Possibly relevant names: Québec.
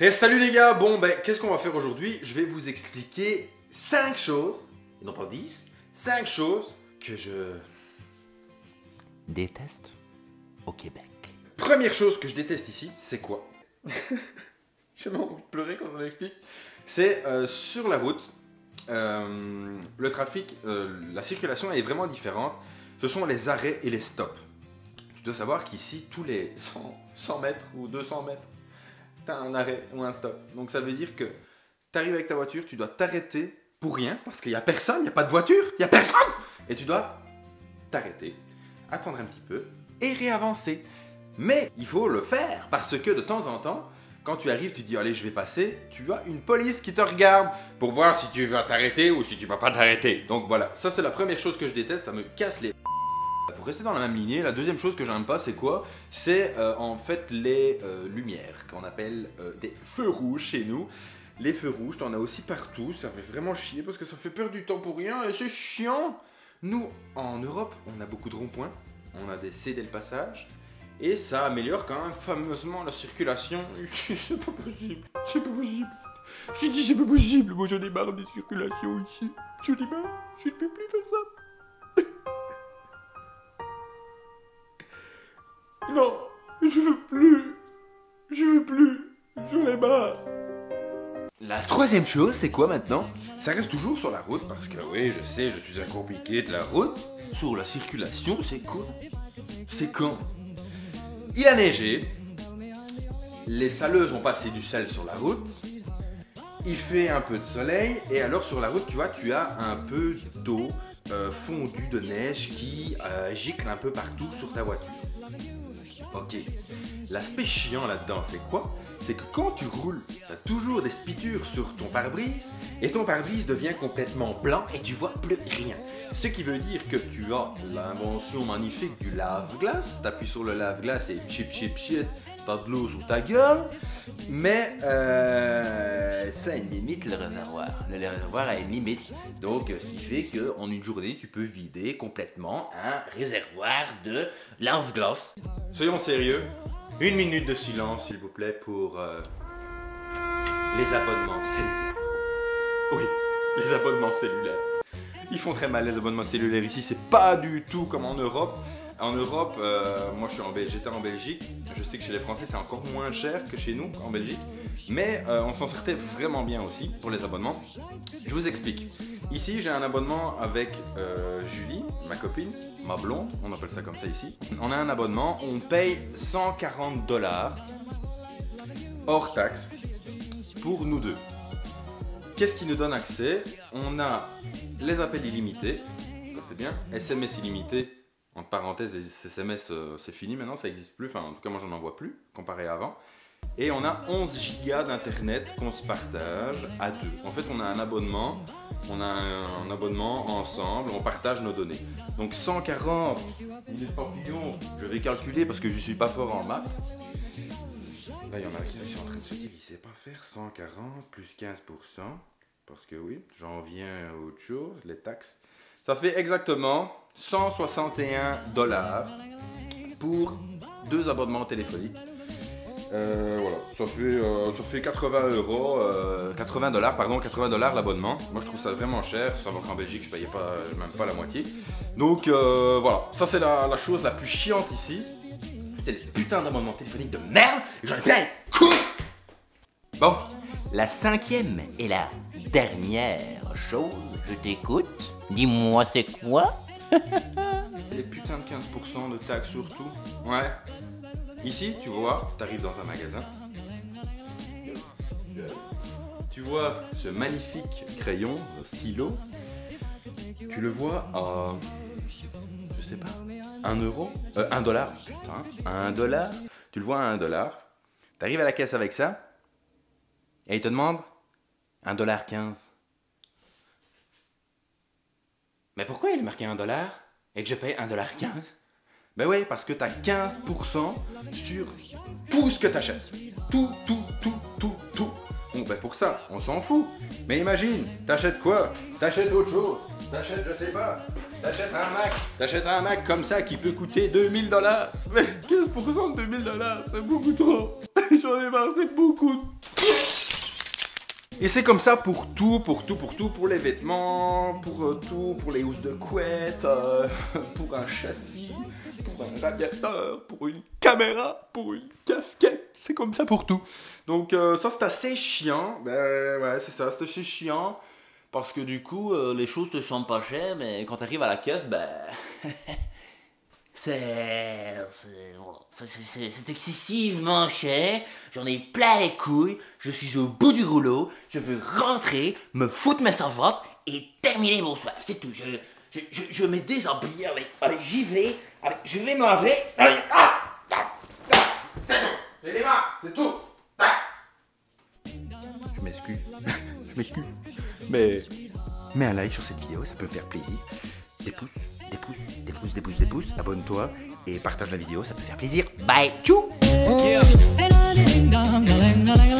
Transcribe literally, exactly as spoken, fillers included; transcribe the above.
Et salut les gars, bon ben qu'est-ce qu'on va faire aujourd'hui? Je vais vous expliquer cinq choses, non pas dix, cinq choses que je déteste au Québec. Première chose que je déteste ici, c'est quoi? J'ai vraiment envie de pleurer quand je l'explique. C'est euh, sur la route, euh, le trafic, euh, la circulation est vraiment différente. Ce sont les arrêts et les stops. Tu dois savoir qu'ici, tous les cent mètres ou deux cents mètres, un arrêt ou un stop. Donc ça veut dire que tu arrives avec ta voiture, tu dois t'arrêter pour rien parce qu'il n'y a personne, il n'y a pas de voiture, il n'y a personne et tu dois t'arrêter, attendre un petit peu et réavancer. Mais il faut le faire parce que de temps en temps, quand tu arrives, tu dis allez je vais passer, tu as une police qui te regarde pour voir si tu vas t'arrêter ou si tu vas pas t'arrêter. Donc voilà, ça c'est la première chose que je déteste, ça me casse les... Pour rester dans la même lignée, la deuxième chose que j'aime pas, c'est quoi? C'est euh, en fait les euh, lumières, qu'on appelle euh, des feux rouges chez nous. Les feux rouges, t'en as aussi partout, ça fait vraiment chier parce que ça fait perdre du temps pour rien et c'est chiant. Nous, en Europe, on a beaucoup de ronds-points, on a des C dès le passage, et ça améliore quand même fameusement la circulation. C'est pas possible, c'est pas possible. J'ai dit c'est pas possible, moi j'en ai marre des circulations ici. J'en ai marre, je ne peux plus faire ça. Non, je veux plus, je veux plus, j'en ai marre. La troisième chose, c'est quoi maintenant? Ça reste toujours sur la route, parce que oui, je sais, je suis un compliqué de la route. Sur la circulation, c'est quoi? C'est quand? Il a neigé, les saleuses ont passé du sel sur la route, il fait un peu de soleil, et alors sur la route, tu vois, tu as un peu d'eau euh, fondue de neige qui euh, gicle un peu partout sur ta voiture. Ok, l'aspect chiant là-dedans, c'est quoi? C'est que quand tu roules, t'as toujours des spitures sur ton pare-brise et ton pare-brise devient complètement blanc et tu vois plus rien. Ce qui veut dire que tu as l'invention magnifique du lave-glace, t'appuies sur le lave-glace et chip chip chip, t'as de l'eau sous ta gueule, mais euh, ça a une limite le réservoir. Le réservoir a une limite, donc ce qui fait qu'en une journée, tu peux vider complètement un réservoir de lave-glace. Soyons sérieux, une minute de silence s'il vous plaît pour euh, les abonnements cellulaires. Oui, les abonnements cellulaires. Ils font très mal les abonnements cellulaires ici, c'est pas du tout comme en Europe. En Europe, euh, moi j'étais en, en Belgique, je sais que chez les Français c'est encore moins cher que chez nous en Belgique, mais euh, on s'en sortait vraiment bien aussi pour les abonnements. Je vous explique. Ici j'ai un abonnement avec euh, Julie, ma copine, ma blonde, on appelle ça comme ça ici. On a un abonnement, on paye cent quarante dollars hors taxe pour nous deux. Qu'est-ce qui nous donne accès? On a les appels illimités, ça c'est bien, S M S illimités. Entre parenthèses, les S M S, euh, c'est fini maintenant, ça n'existe plus. Enfin, en tout cas, moi, j'en envoie plus, comparé à avant. Et on a onze gigas d'Internet qu'on se partage à deux. En fait, on a un abonnement, on a un, un abonnement ensemble, on partage nos données. Donc, cent quarante minutes papillon, je vais calculer parce que je ne suis pas fort en maths. Là, il y en a qui sont en train de se dire, il ne sait pas faire cent quarante plus quinze pour cent. Parce que oui, j'en viens à autre chose, les taxes. Ça fait exactement cent soixante et un dollars pour deux abonnements téléphoniques. Euh, voilà, ça fait, euh, ça fait quatre-vingts euros, euh, quatre-vingts dollars pardon, quatre-vingts dollars l'abonnement. Moi je trouve ça vraiment cher, faut savoir qu'en Belgique je payais pas, même pas la moitié. Donc euh, voilà, ça c'est la, la chose la plus chiante ici. C'est les putains d'abonnements téléphoniques de merde, j'en ai plein les couilles. Bon, la cinquième et la dernière chose, je t'écoute. Dis-moi c'est quoi? Les putains de quinze pour cent de taxes surtout. Ouais. Ici, tu vois, t'arrives dans un magasin. Tu vois ce magnifique crayon, stylo. Tu le vois à... je sais pas, un euro, euh, un dollar. Putain, un dollar. Tu le vois à un dollar. T'arrives à la caisse avec ça. Et il te demande un dollar quinze. Mais pourquoi il est marqué un dollar et que je paye un dollar quinze? Ben ouais, parce que t'as quinze pour cent sur tout ce que t'achètes. Tout, tout, tout, tout, tout. Bon, ben pour ça, on s'en fout. Mais imagine, t'achètes quoi? T'achètes autre chose. T'achètes, je sais pas, t'achètes un Mac. T'achètes un Mac comme ça qui peut coûter deux mille dollars. Mais quinze pour cent de deux mille dollars, c'est beaucoup trop. J'en ai marre, c'est beaucoup. Et c'est comme ça pour tout, pour tout, pour tout, pour les vêtements, pour euh, tout, pour les housses de couette, euh, pour un châssis, pour un radiateur, pour une caméra, pour une casquette, c'est comme ça pour tout. Donc euh, ça c'est assez chiant, ben ouais c'est ça, c'est assez chiant, parce que du coup euh, les choses te semblent pas chères, mais quand t'arrives à la caisse, ben... C'est... c'est excessivement cher, j'en ai plein les couilles, je suis au bout du rouleau, je veux rentrer, me foutre ma servante et terminer mon soir, c'est tout. Je, je, je, je me déshabille, allez, allez j'y vais, allez, je vais m'en aller, allez, ah, ah, ah, c'est tout, j'ai les mains, c'est tout, ah. Je m'excuse, je m'excuse, mais... mets un like sur cette vidéo, ça peut me faire plaisir, des pouces, des pouces, des pouces, des pouces, des pouces, abonne-toi et partage la vidéo, ça peut faire plaisir. Bye, tchou! Yeah.